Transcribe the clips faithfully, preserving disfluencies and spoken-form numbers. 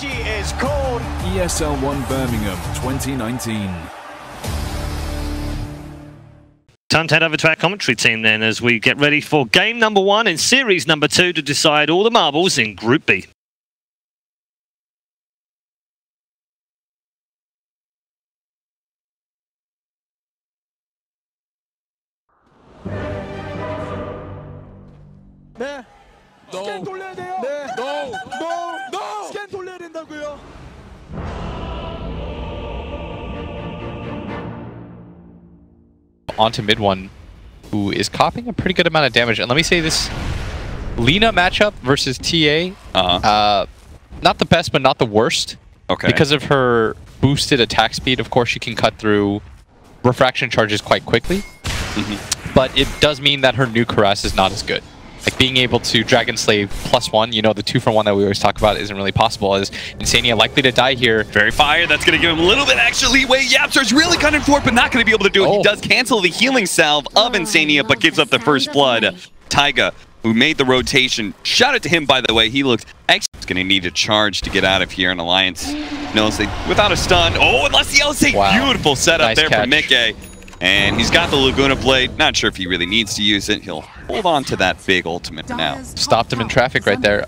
She is called E S L One Birmingham twenty nineteen. Time to head over to our commentary team then as we get ready for game number one and series number two to decide all the marbles in Group B. 네, 스캔 돌려야 돼요. 네, no, no, no. 스캔 돌려야 된다고요. Onto MidOne, who is copying a pretty good amount of damage. And let me say this, Lina matchup versus T A, uh-huh. uh, not the best, but not the worst. Okay. Because of her boosted attack speed, of course, she can cut through refraction charges quite quickly. Mm-hmm. But it does mean that her new Karras is not as good. Like being able to Dragon Slave plus one, you know, the two for one that we always talk about isn't really possible, as Insania likely to die here. Very fire, that's going to give him a little bit extra leeway. Yap Surge really coming for it, but not going to be able to do it. Oh. He does cancel the healing salve of Insania, but gives up the first blood. Taiga, who made the rotation, shout out to him, by the way. He looks excellent. He's going to need a charge to get out of here, and Alliance knows that without a stun. Oh, unless the L C. Wow. Beautiful setup nice there catch. for MiCKe. And he's got the Laguna Blade. Not sure if he really needs to use it. He'll hold on to that big ultimate for now. Stopped him in traffic right there.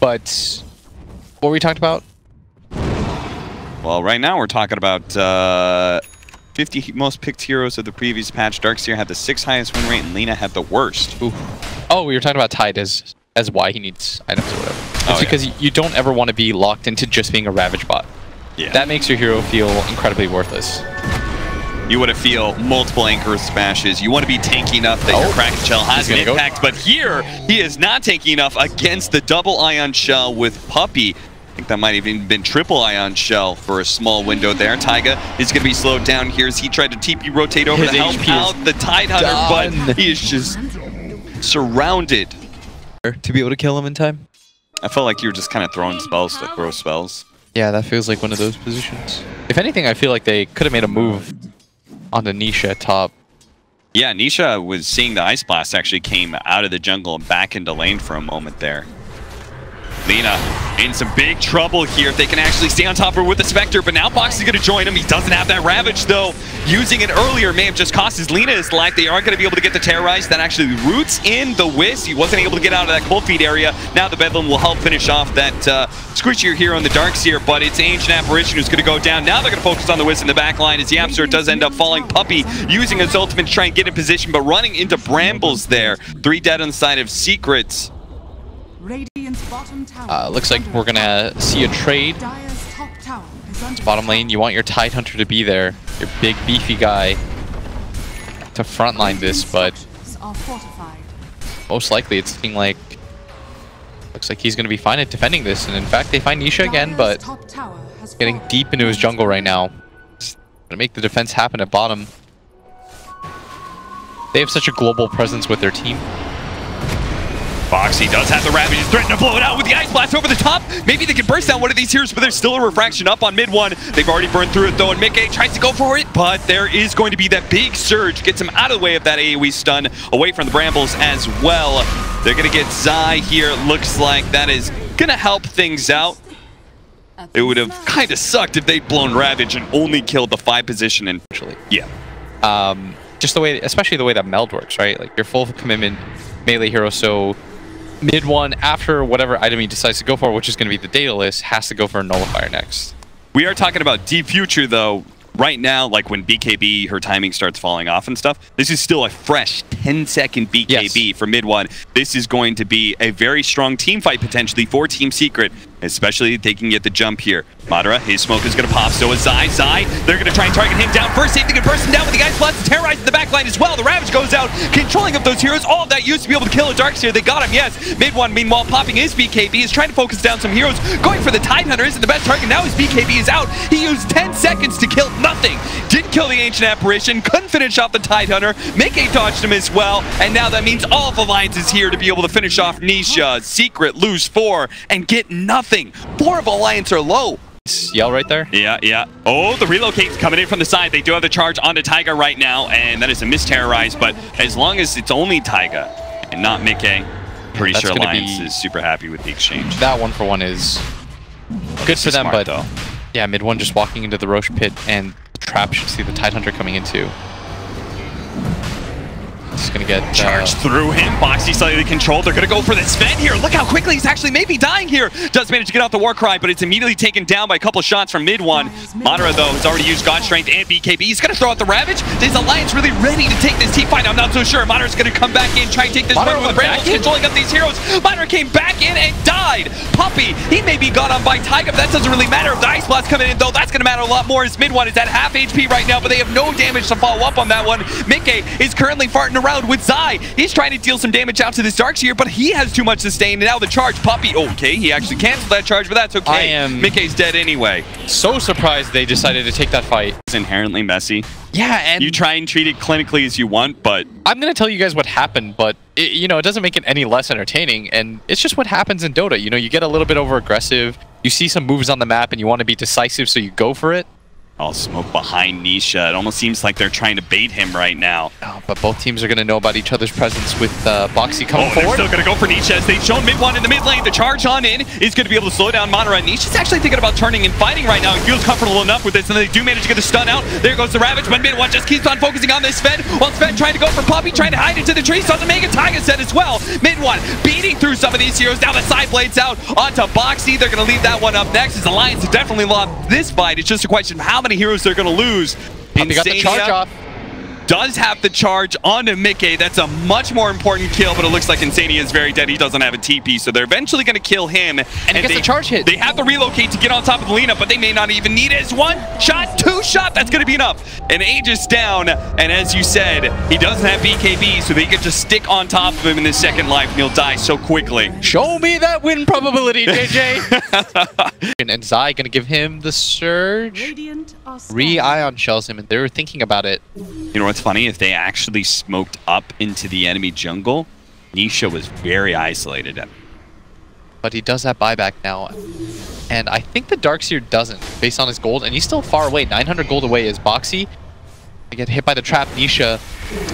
But what were we talking about? Well, right now we're talking about uh, fifty most picked heroes of the previous patch. Darkseer had the sixth highest win rate, and Lena had the worst. Ooh. Oh, we were talking about Tide as, as why he needs items or whatever. It's oh, because yeah. you don't ever want to be locked into just being a Ravage bot. Yeah. That makes your hero feel incredibly worthless. You want to feel multiple anchor smashes. You want to be tanky enough that oh, your Kraken Shell has an impact. Go. But here, he is not tanky enough against the double Ion Shell with Puppy. I think that might have even been triple Ion Shell for a small window there. Taiga is going to be slowed down here as he tried to T P rotate over His to help out the Tidehunter, but he is just surrounded. To be able to kill him in time? I felt like you were just kind of throwing spells, like gross spells. Yeah, that feels like one of those positions. If anything, I feel like they could have made a move on the Nisha top. Yeah, Nisha was seeing the Ice Blast, actually came out of the jungle and back into lane for a moment there. Lina in some big trouble here if they can actually stay on top of her with the Spectre, but now Boxi is going to join him. He doesn't have that Ravage though. Using it earlier may have just cost his Lina his life. They aren't going to be able to get the Terrorize. That actually roots in the Whist. He wasn't able to get out of that Cold Feet area. Now the Bedlam will help finish off that uh, Screechier here on the Darkseer, but it's Ancient Apparition who's going to go down. Now they're going to focus on the Whist in the back line as Yapsur does end up falling. Puppy using his ultimate to try and get in position, but running into Brambles there. Three dead on the side of Secret. Uh, looks like we're gonna see a trade. Bottom lane, you want your Tidehunter to be there, your big beefy guy, to frontline this, but most likely it's looking like looks like he's gonna be fine at defending this. And in fact, they find Nisha again, but getting deep into his jungle right now. It's gonna make the defense happen at bottom. They have such a global presence with their team. Boxi does have the Ravage. He's threatening to blow it out with the Ice Blast over the top. Maybe they can burst down one of these heroes, but there's still a refraction up on MidOne. They've already burned through it though, and MiCKe tries to go for it, but there is going to be that big Surge. Gets him out of the way of that AoE stun, away from the Brambles as well. They're going to get Zai here. Looks like that is going to help things out. It would have kind of sucked if they'd blown Ravage and only killed the five position. And actually, yeah. Um, just the way, especially the way that meld works, right? Like your full commitment melee hero, so MidOne, after whatever item he decides to go for, which is going to be the Daedalus, has to go for a Nullifier next. We are talking about deep future, though. Right now, like when B K B, her timing starts falling off and stuff, this is still a fresh ten second B K B yes. for MidOne. This is going to be a very strong team fight, potentially, for Team Secret, especially if they can get the jump here. Monera, his smoke is going to pop, so is Zai. Zai, they're going to try and target him down first. They can burst him down with the Ice Blast and Terrorize in the back line as well. The Ravage goes out, controlling up those heroes. All of that used to be able to kill a Darkseer. They got him, yes. MidOne, meanwhile, popping his B K B, is trying to focus down some heroes. Going for the Tidehunter isn't the best target. Now his B K B is out. He used ten seconds to kill nothing. Didn't kill the Ancient Apparition. Couldn't finish off the Tidehunter. MiCKe dodged him as well. And now that means all of Alliance is here to be able to finish off Nisha. Secret lose four and get nothing. Thing. Four of Alliance are low. Yell right there. Yeah, yeah. Oh, the relocate's coming in from the side. They do have the charge onto Taiga right now, and that is a mis-terrorize, but as long as it's only Taiga and not MiCKe, pretty That's sure Alliance be... is super happy with the exchange. That one for one is Good for them, but though. Yeah, MidOne just walking into the Roche pit, and the trap should see the Tidehunter coming in too. Just gonna get charged uh, through him. Boxi slightly controlled. They're gonna go for this Sven here. Look how quickly he's actually maybe dying here. Does manage to get out the war cry, but it's immediately taken down by a couple shots from MidOne. Monera though has already used God Strength and B K B. He's gonna throw out the Ravage. Is Alliance really ready to take this team fight? I'm not so sure. Monera's gonna come back in, try and take this one with Brambles controlling up these heroes. Monera came back in and died. Puppy, he may be gone on by Taiga, but that doesn't really matter. If the Ice Blast coming in though, that's gonna matter a lot more. As MidOne is at half H P right now, but they have no damage to follow up on that one. MiCKe is currently farting around with Zai. He's trying to deal some damage out to this Darkseer, but he has too much sustain, and now the charge. Puppy, okay, he actually canceled that charge, but that's okay. I am... MiCKe's dead anyway. So surprised they decided to take that fight. It's inherently messy. Yeah, and... You try and treat it clinically as you want, but... I'm gonna tell you guys what happened, but, it, you know, it doesn't make it any less entertaining, and it's just what happens in Dota. You know, you get a little bit over-aggressive, you see some moves on the map, and you want to be decisive, so you go for it. All smoke behind Nisha. It almost seems like they're trying to bait him right now. Oh, but both teams are going to know about each other's presence with uh, Boxi coming oh, forward. They're still going to go for Nisha as they've shown MidOne in the mid lane. The charge on in is going to be able to slow down Monera. Nisha's actually thinking about turning and fighting right now. He feels comfortable enough with this, and they do manage to get the stun out. There goes the Ravage, but MidOne just keeps on focusing on this Sven. While Sven trying to go for Puppy, trying to hide into the trees. So the Mega Taiga set as well. MidOne beating through some of these heroes. Now the side blade's out onto Boxi. They're going to leave that one up next. As Alliance have definitely lost this fight. It's just a question of how many heroes they're going to lose. Insania got the charge off. Does have the charge onto MiCKe. That's a much more important kill, but it looks like Insania is very dead. He doesn't have a T P, so they're eventually going to kill him. And, and he gets they, the charge hit. They have to relocate to get on top of Lina, but they may not even need it. It's one shot, two shot. That's going to be enough. And Aegis down, and as you said, he doesn't have B K B, so they could just stick on top of him in his second life, and he'll die so quickly. Show me that win probability, J J. And Zai going to give him the Surge. Re-Ion Shells him, and they were thinking about it. You know what's funny, if they actually smoked up into the enemy jungle, Nisha was very isolated. But he does that buyback now, and I think the Darkseer doesn't, based on his gold, and he's still far away. nine hundred gold away is Boxi. They get hit by the trap. Nisha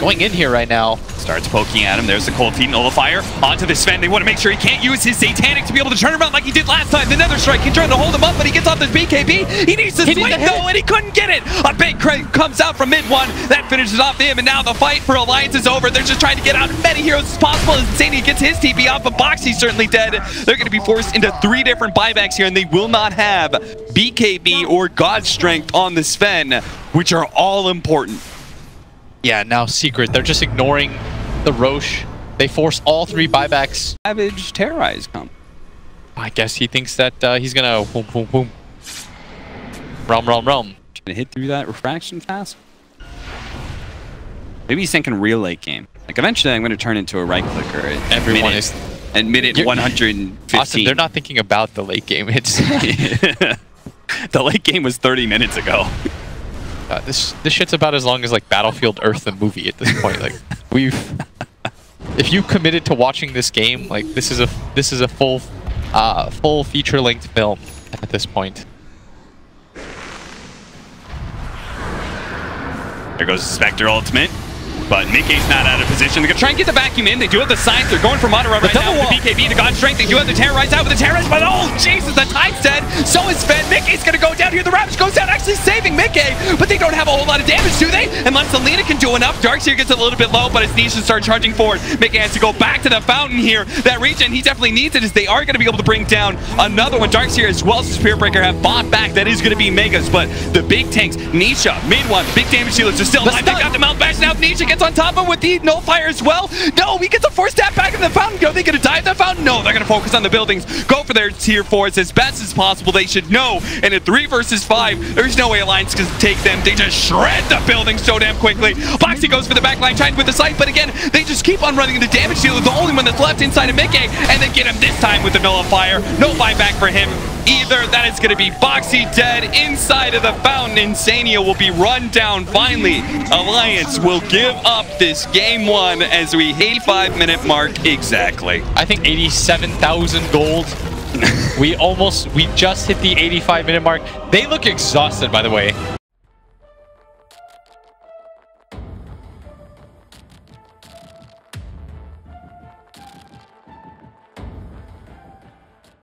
going in here right now. Starts poking at him. There's the Cold Feet Nullifier. Onto the Sven. They want to make sure he can't use his Satanic to be able to turn around like he did last time. The Nether Strike. He tried to hold him up, but he gets off this B K B. He needs to swing though, and he couldn't get it. A big crit comes out from MidOne. That finishes off him, and now the fight for Alliance is over. They're just trying to get out as many heroes as possible. As Insania gets his T P off, but Boxi's certainly dead. They're going to be forced into three different buybacks here, and they will not have B K B or God Strength on the Sven, which are all important. Yeah, now Secret. They're just ignoring the Roche. They force all three buybacks. Ravage, Terrorize come. I guess he thinks that uh, he's gonna boom, boom, boom. Rum, rum, rum. Gonna hit through that refraction fast. Maybe he's thinking real late game. Like eventually, I'm gonna turn into a right clicker. Everyone is at minute one hundred fifteen. Austin, they're not thinking about the late game. It's the late game was thirty minutes ago. Uh, this this shit's about as long as like Battlefield Earth the movie at this point. Like we've, if you committed to watching this game, like this is a this is a full, uh, full feature-length film at this point. There goes the Spectre ultimate. But MiCKe's not out of position. They're going to try and get the vacuum in. They do have the scythe. They're going for Monera right now with the B K B to God Strength. They do have the Terrorize out with the Terrorize. But oh, Jesus, the Tide's dead. So is Sven. MiCKe's going to go down here. The Ravage goes down, actually saving MiCKe. But they don't have a whole lot of damage, do they? Unless the Lina can do enough. Darkseer gets a little bit low, but as Nisha starts charging forward, MiCKe has to go back to the fountain here. That region, he definitely needs it as they are going to be able to bring down another one. Darkseer as well as Spirit Breaker have bought back. That is going to be Megas. But the big tanks, Nisha, MidOne, big damage dealers are still alive. They got the Mount Bash now. Nisha gets on top of him with the Nullifier as well. No, he gets a force tap back in the fountain. Are they going to dive the fountain? No, they're going to focus on the buildings. Go for their tier fours as best as possible. They should know. And at three versus five, there's no way Alliance can take them. They just shred the buildings so damn quickly. Boxi goes for the backline, trying with the sight, but again, they just keep on running into damage dealer. The only one that's left inside of MiCKe, and they get him this time with the Nullifier. No buyback for him either. That is going to be Boxi dead inside of the fountain. Insania will be run down. Finally, Alliance will give up this game one as we hit five minute mark exactly. I think eighty-seven thousand gold. we almost, we just hit the eighty-five minute mark. They look exhausted, by the way.